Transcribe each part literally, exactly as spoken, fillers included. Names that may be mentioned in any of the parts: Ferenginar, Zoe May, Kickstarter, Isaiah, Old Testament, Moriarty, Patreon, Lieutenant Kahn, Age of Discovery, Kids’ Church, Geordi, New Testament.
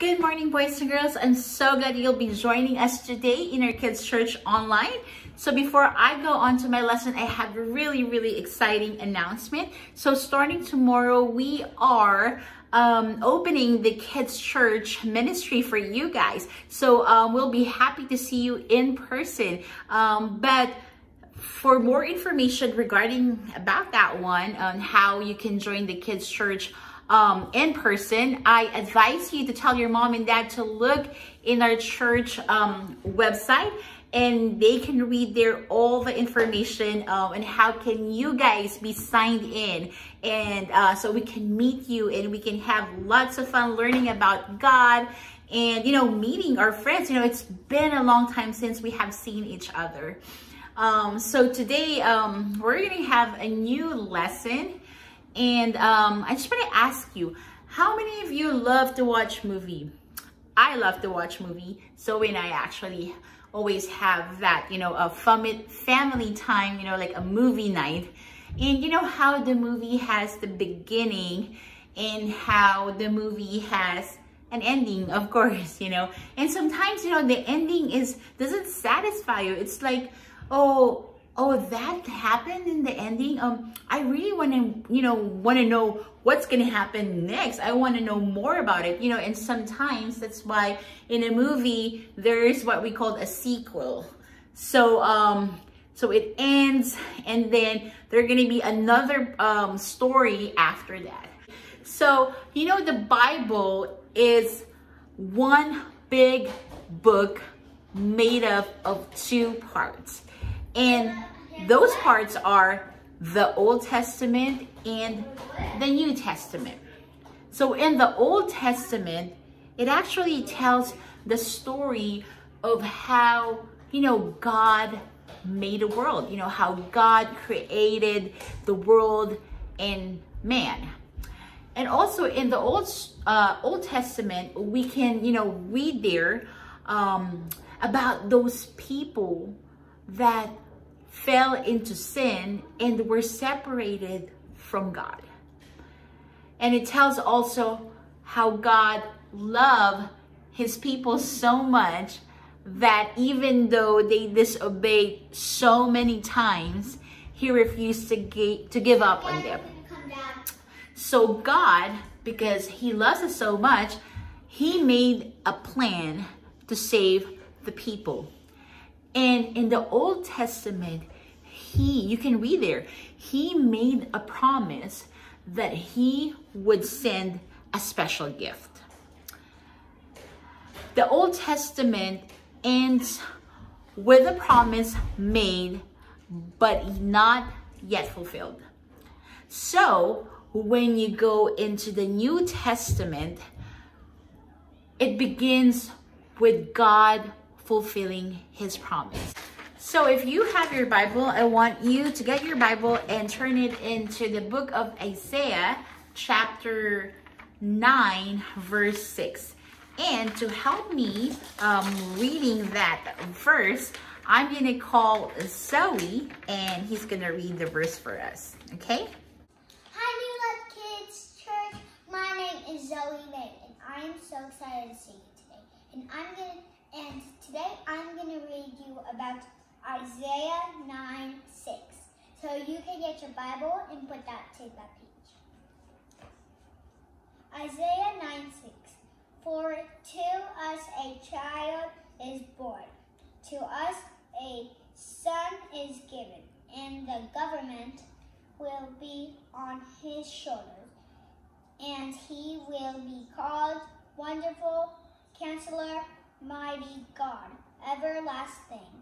Good morning, boys and girls. I'm so glad you'll be joining us today in our Kids Church Online. So before I go on to my lesson, I have a really, really exciting announcement. So starting tomorrow, we are um, opening the Kids Church ministry for you guys. So um, we'll be happy to see you in person. Um, but for more information regarding about that one, on how you can join the Kids Church Um, in person, I advise you to tell your mom and dad to look in our church um, website, and they can read there all the information um, and how can you guys be signed in, and uh, so we can meet you and we can have lots of fun learning about God and, you know, meeting our friends. You know, it's been a long time since we have seen each other. Um, so today um, we're going to have a new lesson. And um, I just want to ask you, how many of you love to watch movie? I love to watch movie. Zoe and I actually always have that, you know, a family time, you know, like a movie night. And you know how the movie has the beginning and how the movie has an ending, of course, you know. And sometimes, you know, the ending is doesn't satisfy you. It's like, oh, oh, that happened in the ending. Um, I really want to, you know, want to know what's going to happen next. I want to know more about it, you know. And sometimes that's why in a movie there is what we call a sequel. So, um, so it ends, and then there's going to be another um, story after that. So, you know, the Bible is one big book made up of two parts. And those parts are the Old Testament and the New Testament. So in the Old Testament, it actually tells the story of how, you know, God made the world, you know, how God created the world and man. And also in the Old, uh, Old Testament, we can, you know, read there um, about those people that fell into sin and were separated from God. And it tells also how God loved his people so much that even though they disobeyed so many times, he refused to get, to give up on them. So God, because he loves us so much, he made a plan to save the people. And in the Old Testament, he, you can read there, he made a promise that he would send a special gift. The Old Testament ends with a promise made, but not yet fulfilled. So when you go into the New Testament, it begins with God fulfilling his promise. So if you have your Bible, I want you to get your Bible and turn it into the book of Isaiah, chapter nine, verse six. And to help me um, reading that verse, I'm going to call Zoe, and he's going to read the verse for us. Okay? Hi, New Love Kids Church. My name is Zoe May, and I am so excited to see you today. And I'm going to And today I'm going to read you about Isaiah nine six. So you can get your Bible and put that to that page. Isaiah nine six. For to us a child is born, to us a son is given, and the government will be on his shoulders. And he will be called Wonderful Counselor, Mighty God, Everlasting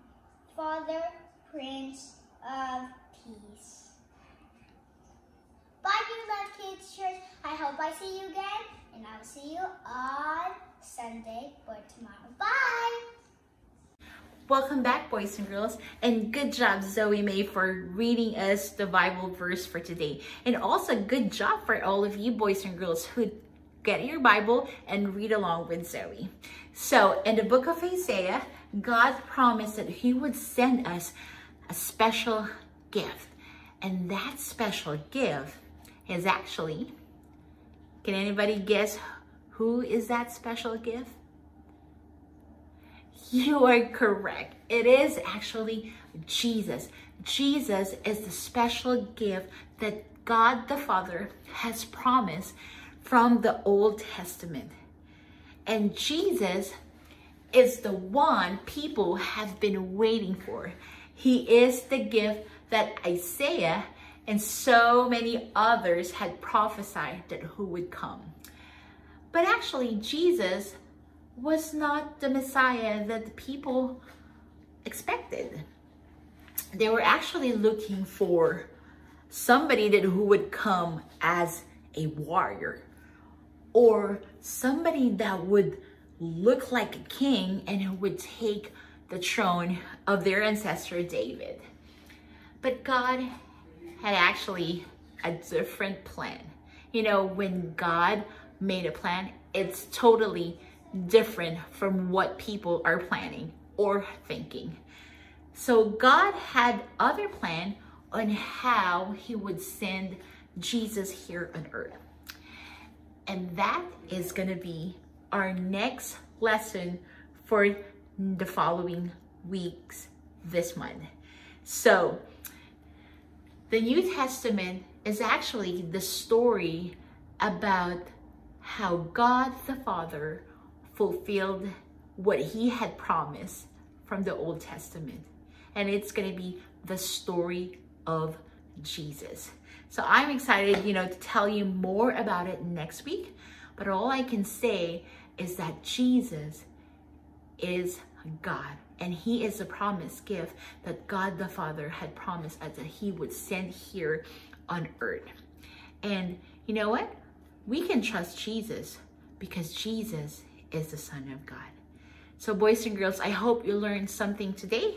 Father, Prince of Peace. Bye, New Love Kids Church. I hope I see you again, and I will see you on Sunday or tomorrow. Bye! Welcome back, boys and girls, and good job, Zoe May, for reading us the Bible verse for today. And also, good job for all of you, boys and girls, who get your Bible and read along with Zoe. So in the book of Isaiah, God promised that he would send us a special gift. And that special gift is actually, can anybody guess Who is that special gift? You are correct. It is actually Jesus. Jesus is the special gift that God the Father has promised from the Old Testament. And Jesus is the one people have been waiting for. He is the gift that Isaiah and so many others had prophesied that who would come. But actually, Jesus was not the Messiah that the people expected. They were actually looking for somebody that who would come as a warrior, or somebody that would look like a king and who would take the throne of their ancestor David. But God had actually a different plan. You know, when God made a plan, it's totally different from what people are planning or thinking. So God had other plan on how he would send Jesus here on earth. And that is going to be our next lesson for the following weeks this month. So the New Testament is actually the story about how God the Father fulfilled what he had promised from the Old Testament. And it's going to be the story of Jesus. So I'm excited, you know, to tell you more about it next week. But all I can say is that Jesus is God, and he is the promised gift that God the Father had promised us that he would send here on earth. And you know what? We can trust Jesus because Jesus is the Son of God. So boys and girls, I hope you learned something today,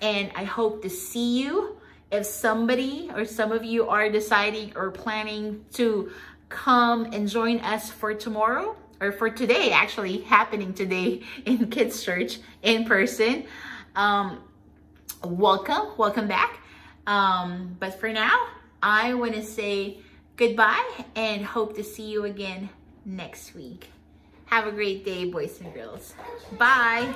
and I hope to see you. If somebody or some of you are deciding or planning to come and join us for tomorrow, or for today, actually happening today in Kids Church in person, um, welcome, welcome back. Um, but for now, I want to say goodbye and hope to see you again next week. Have a great day, boys and girls. Bye.